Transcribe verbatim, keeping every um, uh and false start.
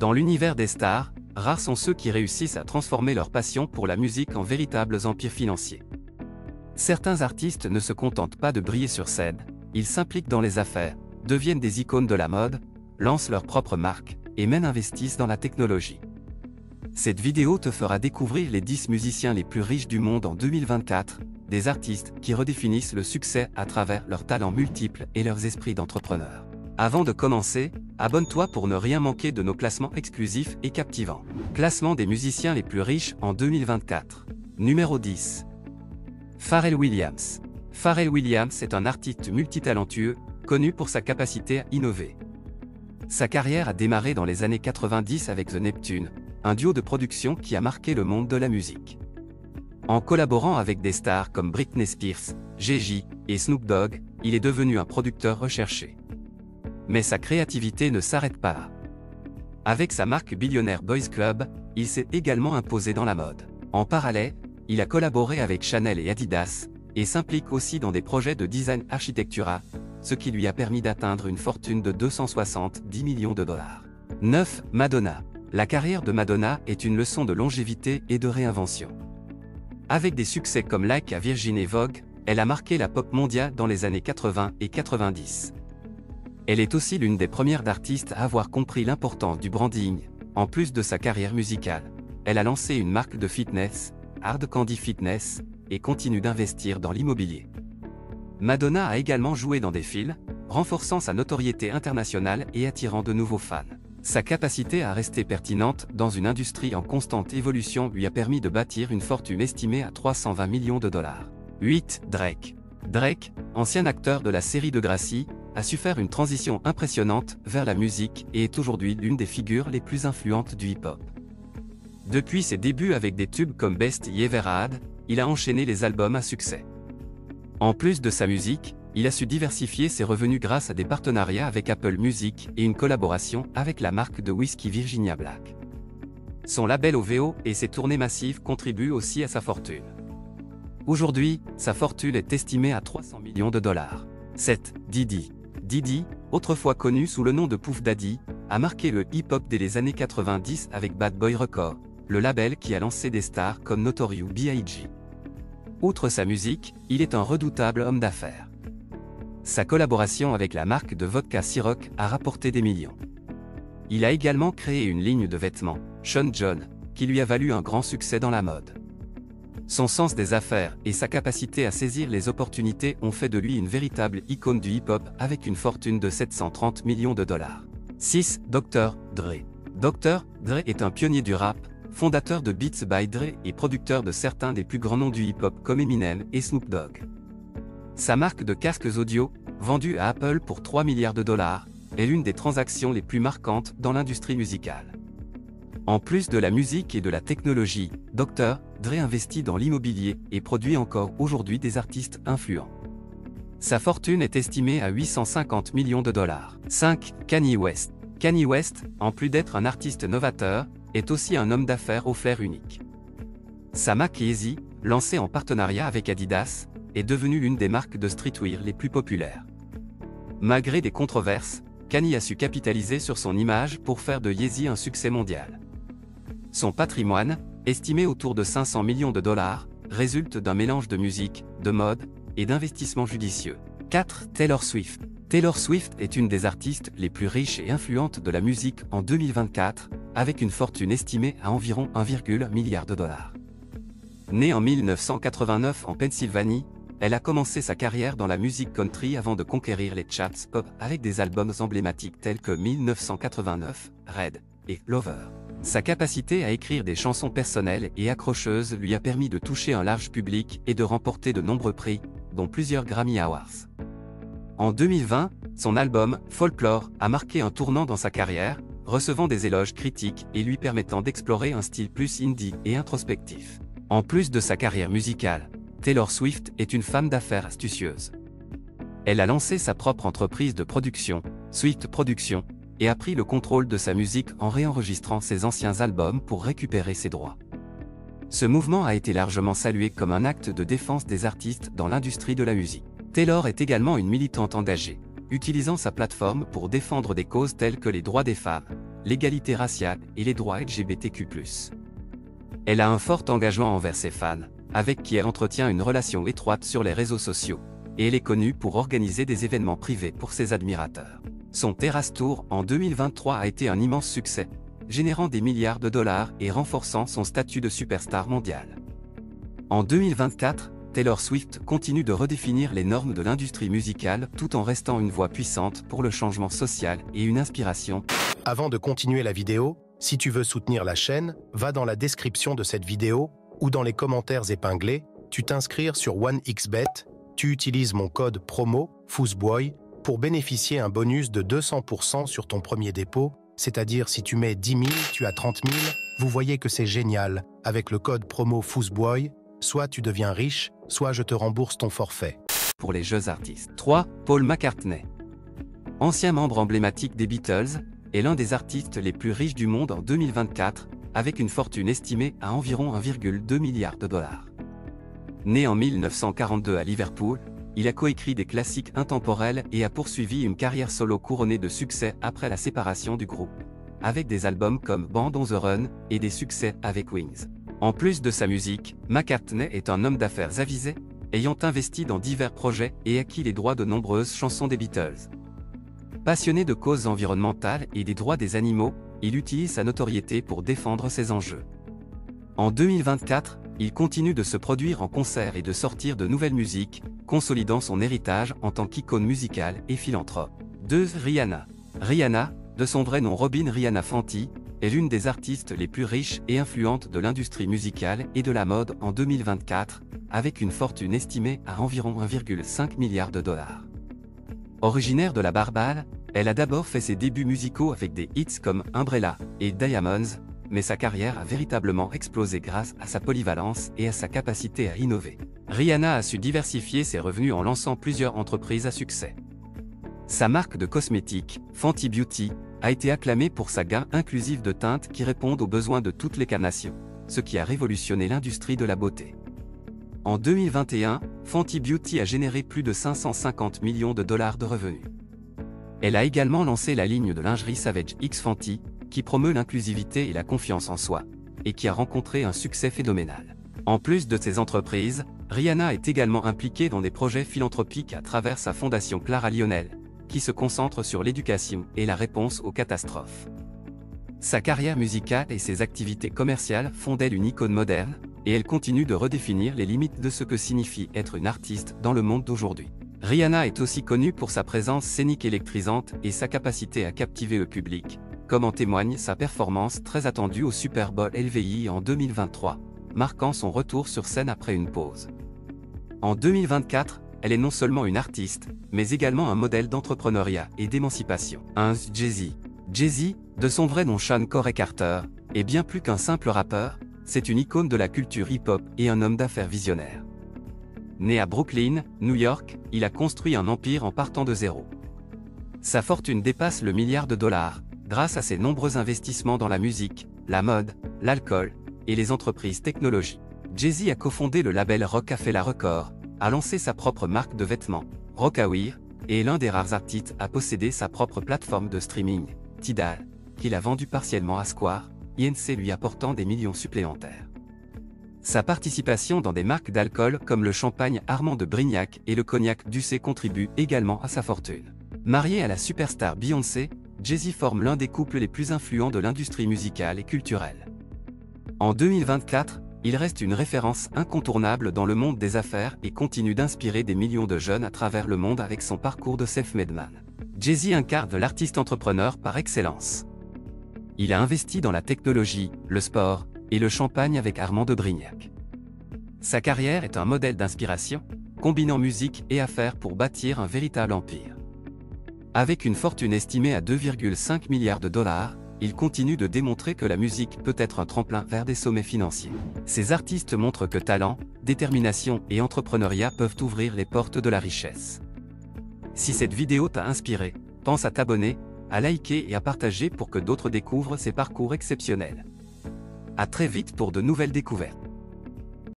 Dans l'univers des stars, rares sont ceux qui réussissent à transformer leur passion pour la musique en véritables empires financiers. Certains artistes ne se contentent pas de briller sur scène, ils s'impliquent dans les affaires, deviennent des icônes de la mode, lancent leur propre marque, et même investissent dans la technologie. Cette vidéo te fera découvrir les dix musiciens les plus riches du monde en deux mille vingt-quatre, des artistes qui redéfinissent le succès à travers leurs talents multiples et leurs esprits d'entrepreneurs. Avant de commencer, abonne-toi pour ne rien manquer de nos classements exclusifs et captivants. Classement des musiciens les plus riches en deux mille vingt-quatre. Numéro dix. Pharrell Williams. Pharrell Williams est un artiste multitalentueux, connu pour sa capacité à innover. Sa carrière a démarré dans les années quatre-vingt-dix avec The Neptunes, un duo de production qui a marqué le monde de la musique. En collaborant avec des stars comme Britney Spears, Jay-Z et Snoop Dogg, il est devenu un producteur recherché. Mais sa créativité ne s'arrête pas là. Avec sa marque Billionaire Boys Club, il s'est également imposé dans la mode. En parallèle, il a collaboré avec Chanel et Adidas, et s'implique aussi dans des projets de design architectural, ce qui lui a permis d'atteindre une fortune de deux cent soixante-dix millions de dollars. neuf. Madonna. La carrière de Madonna est une leçon de longévité et de réinvention. Avec des succès comme Like à Virgin et Vogue, elle a marqué la pop mondiale dans les années quatre-vingt et quatre-vingt-dix. Elle est aussi l'une des premières artistes à avoir compris l'importance du branding. En plus de sa carrière musicale, elle a lancé une marque de fitness, Hard Candy Fitness, et continue d'investir dans l'immobilier. Madonna a également joué dans des films, renforçant sa notoriété internationale et attirant de nouveaux fans. Sa capacité à rester pertinente dans une industrie en constante évolution lui a permis de bâtir une fortune estimée à trois cent vingt millions de dollars. huit. Drake. Drake, ancien acteur de la série de Gracie, a su faire une transition impressionnante vers la musique et est aujourd'hui l'une des figures les plus influentes du hip-hop. Depuis ses débuts avec des tubes comme Best I Ever Had, il a enchaîné les albums à succès. En plus de sa musique, il a su diversifier ses revenus grâce à des partenariats avec Apple Music et une collaboration avec la marque de whisky Virginia Black. Son label O V O et ses tournées massives contribuent aussi à sa fortune. Aujourd'hui, sa fortune est estimée à trois cents millions de dollars. sept. Diddy. Diddy, autrefois connu sous le nom de Puff Daddy, a marqué le hip-hop dès les années quatre-vingt-dix avec Bad Boy Records, le label qui a lancé des stars comme Notorious B I G Outre sa musique, il est un redoutable homme d'affaires. Sa collaboration avec la marque de vodka Ciroc a rapporté des millions. Il a également créé une ligne de vêtements, Sean John, qui lui a valu un grand succès dans la mode. Son sens des affaires et sa capacité à saisir les opportunités ont fait de lui une véritable icône du hip-hop avec une fortune de sept cent trente millions de dollars. six. docteur Dre. docteur Dre est un pionnier du rap, fondateur de Beats by Dre et producteur de certains des plus grands noms du hip-hop comme Eminem et Snoop Dogg. Sa marque de casques audio, vendue à Apple pour trois milliards de dollars, est l'une des transactions les plus marquantes dans l'industrie musicale. En plus de la musique et de la technologie, docteur Dre investit dans l'immobilier et produit encore aujourd'hui des artistes influents. Sa fortune est estimée à huit cent cinquante millions de dollars. cinq. Kanye West. Kanye West, en plus d'être un artiste novateur, est aussi un homme d'affaires au flair unique. Sa marque Yeezy, lancée en partenariat avec Adidas, est devenue l'une des marques de streetwear les plus populaires. Malgré des controverses, Kanye a su capitaliser sur son image pour faire de Yeezy un succès mondial. Son patrimoine, estimé autour de cinq cents millions de dollars, résulte d'un mélange de musique, de mode et d'investissements judicieux. quatre. Taylor Swift. Taylor Swift est une des artistes les plus riches et influentes de la musique en deux mille vingt-quatre, avec une fortune estimée à environ un milliard de dollars. Née en mille neuf cent quatre-vingt-neuf en Pennsylvanie, elle a commencé sa carrière dans la musique country avant de conquérir les charts pop avec des albums emblématiques tels que mille neuf cent quatre-vingt-neuf, Red et Lover. Sa capacité à écrire des chansons personnelles et accrocheuses lui a permis de toucher un large public et de remporter de nombreux prix, dont plusieurs Grammy Awards. En deux mille vingt, son album Folklore a marqué un tournant dans sa carrière, recevant des éloges critiques et lui permettant d'explorer un style plus indie et introspectif. En plus de sa carrière musicale, Taylor Swift est une femme d'affaires astucieuse. Elle a lancé sa propre entreprise de production, Swift Productions, et a pris le contrôle de sa musique en réenregistrant ses anciens albums pour récupérer ses droits. Ce mouvement a été largement salué comme un acte de défense des artistes dans l'industrie de la musique. Taylor est également une militante engagée, utilisant sa plateforme pour défendre des causes telles que les droits des femmes, l'égalité raciale et les droits L G B T Q plus. Elle a un fort engagement envers ses fans, avec qui elle entretient une relation étroite sur les réseaux sociaux, et elle est connue pour organiser des événements privés pour ses admirateurs. Son Terrace Tour en deux mille vingt-trois a été un immense succès, générant des milliards de dollars et renforçant son statut de superstar mondiale. En deux mille vingt-quatre, Taylor Swift continue de redéfinir les normes de l'industrie musicale tout en restant une voix puissante pour le changement social et une inspiration. Avant de continuer la vidéo, si tu veux soutenir la chaîne, va dans la description de cette vidéo ou dans les commentaires épinglés, tu t'inscris sur OneXBet, tu utilises mon code promo Foosboy pour bénéficier un bonus de deux cents pour cent sur ton premier dépôt, c'est-à-dire si tu mets dix mille, tu as trente mille, vous voyez que c'est génial, avec le code promo Foosboy, soit tu deviens riche, soit je te rembourse ton forfait. Pour les jeunes artistes. trois. Paul McCartney. Ancien membre emblématique des Beatles, est l'un des artistes les plus riches du monde en deux mille vingt-quatre, avec une fortune estimée à environ un virgule deux milliard de dollars. Né en mille neuf cent quarante-deux à Liverpool, il a coécrit des classiques intemporels et a poursuivi une carrière solo couronnée de succès après la séparation du groupe, avec des albums comme Band on the Run et des succès avec Wings. En plus de sa musique, McCartney est un homme d'affaires avisé, ayant investi dans divers projets et acquis les droits de nombreuses chansons des Beatles. Passionné de causes environnementales et des droits des animaux, il utilise sa notoriété pour défendre ses enjeux. En deux mille vingt-quatre, il continue de se produire en concert et de sortir de nouvelles musiques, consolidant son héritage en tant qu'icône musicale et philanthrope. deux. Rihanna. Rihanna, de son vrai nom Robin Rihanna Fenty, est l'une des artistes les plus riches et influentes de l'industrie musicale et de la mode en deux mille vingt-quatre, avec une fortune estimée à environ un virgule cinq milliard de dollars. Originaire de la Barbade, elle a d'abord fait ses débuts musicaux avec des hits comme Umbrella et Diamonds, mais sa carrière a véritablement explosé grâce à sa polyvalence et à sa capacité à innover. Rihanna a su diversifier ses revenus en lançant plusieurs entreprises à succès. Sa marque de cosmétiques, Fenty Beauty, a été acclamée pour sa gamme inclusive de teintes qui répondent aux besoins de toutes les carnations, ce qui a révolutionné l'industrie de la beauté. En deux mille vingt et un, Fenty Beauty a généré plus de cinq cent cinquante millions de dollars de revenus. Elle a également lancé la ligne de lingerie Savage X Fenty, qui promeut l'inclusivité et la confiance en soi, et qui a rencontré un succès phénoménal. En plus de ses entreprises, Rihanna est également impliquée dans des projets philanthropiques à travers sa fondation Clara Lionel, qui se concentre sur l'éducation et la réponse aux catastrophes. Sa carrière musicale et ses activités commerciales font d'elle une icône moderne, et elle continue de redéfinir les limites de ce que signifie être une artiste dans le monde d'aujourd'hui. Rihanna est aussi connue pour sa présence scénique électrisante et sa capacité à captiver le public, comme en témoigne sa performance très attendue au Super Bowl L V I en deux mille vingt-trois, marquant son retour sur scène après une pause. En deux mille vingt-quatre, elle est non seulement une artiste, mais également un modèle d'entrepreneuriat et d'émancipation. un. Jay-Z. Jay-Z, de son vrai nom Sean Corey Carter, est bien plus qu'un simple rappeur, c'est une icône de la culture hip-hop et un homme d'affaires visionnaire. Né à Brooklyn, New York, il a construit un empire en partant de zéro. Sa fortune dépasse le milliard de dollars, grâce à ses nombreux investissements dans la musique, la mode, l'alcool et les entreprises technologiques. Jay-Z a cofondé le label Rockefeller Records, a lancé sa propre marque de vêtements, Rocawear, et est l'un des rares artistes à posséder sa propre plateforme de streaming, Tidal, qu'il a vendue partiellement à Square, Inc lui apportant des millions supplémentaires. Sa participation dans des marques d'alcool comme le champagne Armand de Brignac et le cognac Ducé contribue également à sa fortune. Marié à la superstar Beyoncé, Jay-Z forme l'un des couples les plus influents de l'industrie musicale et culturelle. En deux mille vingt-quatre, il reste une référence incontournable dans le monde des affaires et continue d'inspirer des millions de jeunes à travers le monde avec son parcours de self-made man. Jay-Z incarne l'artiste entrepreneur par excellence. Il a investi dans la technologie, le sport et le champagne avec Armand de Brignac. Sa carrière est un modèle d'inspiration, combinant musique et affaires pour bâtir un véritable empire. Avec une fortune estimée à deux virgule cinq milliards de dollars, il continue de démontrer que la musique peut être un tremplin vers des sommets financiers. Ces artistes montrent que talent, détermination et entrepreneuriat peuvent ouvrir les portes de la richesse. Si cette vidéo t'a inspiré, pense à t'abonner, à liker et à partager pour que d'autres découvrent ces parcours exceptionnels. À très vite pour de nouvelles découvertes.